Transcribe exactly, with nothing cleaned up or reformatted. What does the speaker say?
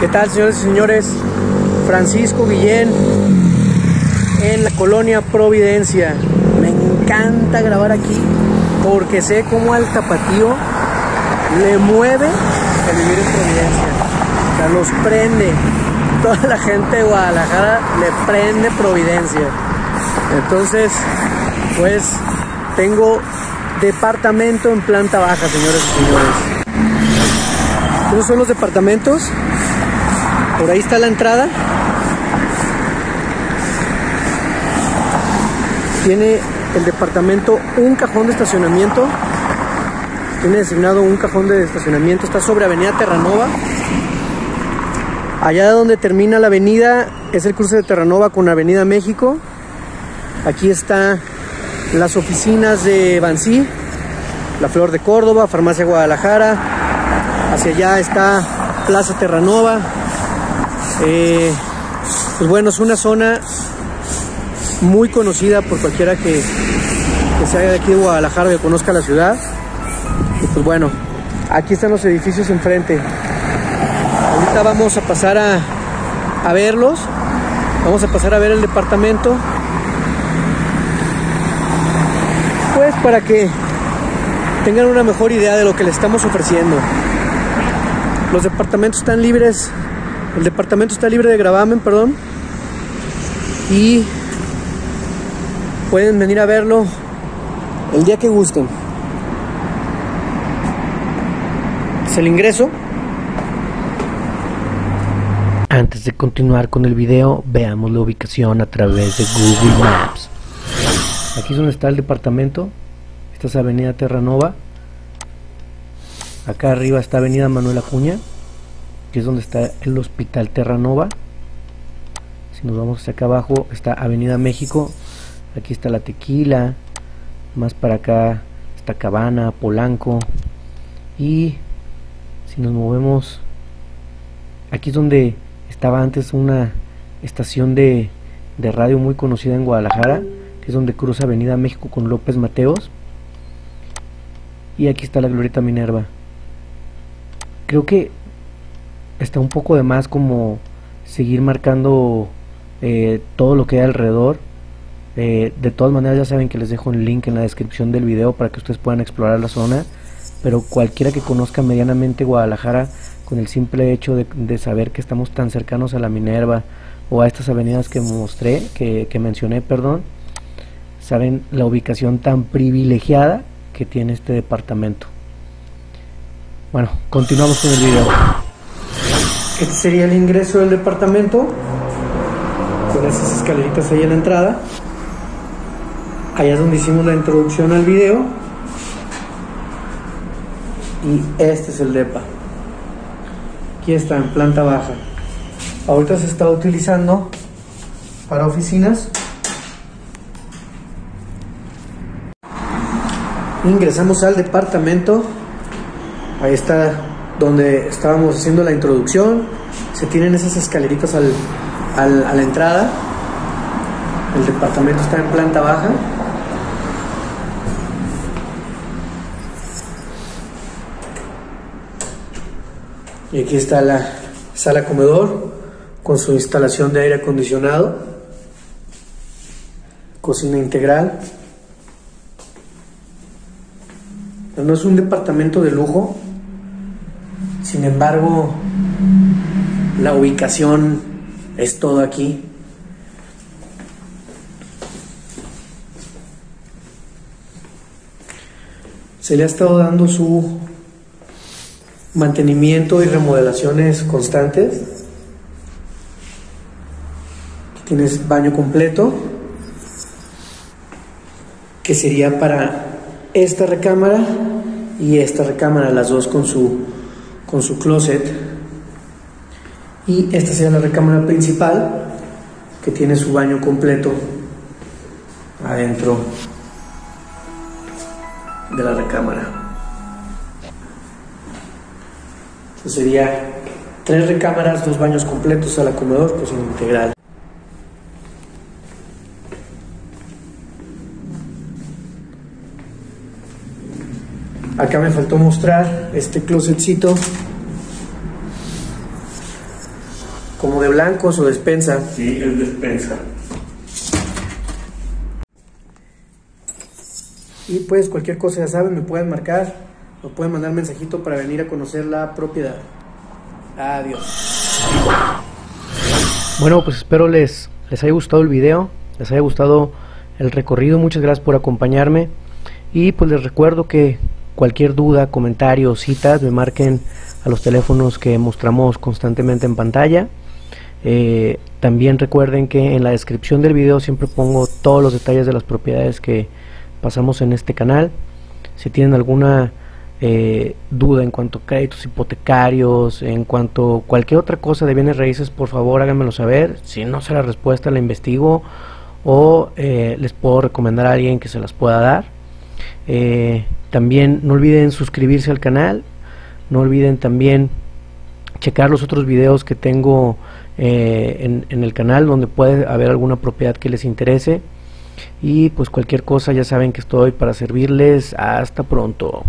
¿Qué tal, señores y señores? Francisco Guillén en la colonia Providencia. Me encanta grabar aquí porque sé cómo al tapatío le mueve el vivir en Providencia. O sea, los prende. Toda la gente de Guadalajara le prende Providencia. Entonces, pues tengo departamento en planta baja, señores y señores. Estos son los departamentos. Por ahí está la entrada. Tiene el departamento un cajón de estacionamiento. Tiene designado un cajón de estacionamiento. Está sobre Avenida Terranova. Allá donde termina la avenida es el cruce de Terranova con Avenida México. Aquí están las oficinas de Bansi, La Flor de Córdoba, Farmacia Guadalajara. Hacia allá está Plaza Terranova. Eh, pues bueno, es una zona muy conocida por cualquiera que, que sea de aquí de Guadalajara o que conozca la ciudad. Y pues bueno, aquí están los edificios enfrente. Ahorita vamos a pasar a, a verlos. Vamos a pasar a ver el departamento, pues para que tengan una mejor idea de lo que le estamos ofreciendo. Los departamentos están libres. El departamento está libre de gravamen, perdón. Y pueden venir a verlo el día que gusten. Es el ingreso. Antes de continuar con el video, veamos la ubicación a través de Google Maps. Aquí es donde está el departamento. Esta es Avenida Terranova. Acá arriba está Avenida Manuel Acuña, que es donde está el Hospital Terranova. Si nos vamos hacia acá abajo está Avenida México. Aquí está La Tequila. Más para acá está Cabana, Polanco. Y si nos movemos, aquí es donde estaba antes una estación de, de radio muy conocida en Guadalajara, que es donde cruza Avenida México con López Mateos. Y aquí está la Glorieta Minerva. Creo que está un poco de más como seguir marcando eh, todo lo que hay alrededor. Eh, de todas maneras, ya saben que les dejo el link en la descripción del video para que ustedes puedan explorar la zona. Pero cualquiera que conozca medianamente Guadalajara, con el simple hecho de, de saber que estamos tan cercanos a la Minerva o a estas avenidas que mostré, que, que mencioné, perdón, saben la ubicación tan privilegiada que tiene este departamento. Bueno, continuamos con el video. Este sería el ingreso del departamento, con esas escaleritas ahí en la entrada. Allá es donde hicimos la introducción al video. Y este es el depa. Aquí está en planta baja. Ahorita se está utilizando para oficinas. Ingresamos al departamento. Ahí está donde estábamos haciendo la introducción. Se tienen esas escaleritas al, al, a la entrada. El departamento está en planta baja. Y aquí está la sala comedor con su instalación de aire acondicionado, cocina integral. No es un departamento de lujo. Sin embargo, la ubicación es todo aquí. Se le ha estado dando su mantenimiento y remodelaciones constantes. Aquí tienes baño completo, que sería para esta recámara y esta recámara, las dos con su con su closet. Y esta sería la recámara principal, que tiene su baño completo adentro de la recámara. Esto sería tres recámaras, dos baños completos, sala comedor, cocina integral. Acá me faltó mostrar este closetcito ¿Como de blancos o despensa? Sí, es despensa. Y pues cualquier cosa, ya saben, me pueden marcar o pueden mandar mensajito para venir a conocer la propiedad. Adiós. Bueno, pues espero les, les haya gustado el video, les haya gustado el recorrido. Muchas gracias por acompañarme. Y pues les recuerdo que cualquier duda, comentario, citas, me marquen a los teléfonos que mostramos constantemente en pantalla. Eh, también recuerden que en la descripción del video siempre pongo todos los detalles de las propiedades que pasamos en este canal. Si tienen alguna eh, duda en cuanto a créditos hipotecarios, en cuanto a cualquier otra cosa de bienes raíces, por favor háganmelo saber. Si no sé la respuesta, la investigo o eh, les puedo recomendar a alguien que se las pueda dar. Eh, también no olviden suscribirse al canal, no olviden también checar los otros videos que tengo eh, en, en el canal, donde puede haber alguna propiedad que les interese. Y pues cualquier cosa ya saben que estoy para servirles. Hasta pronto.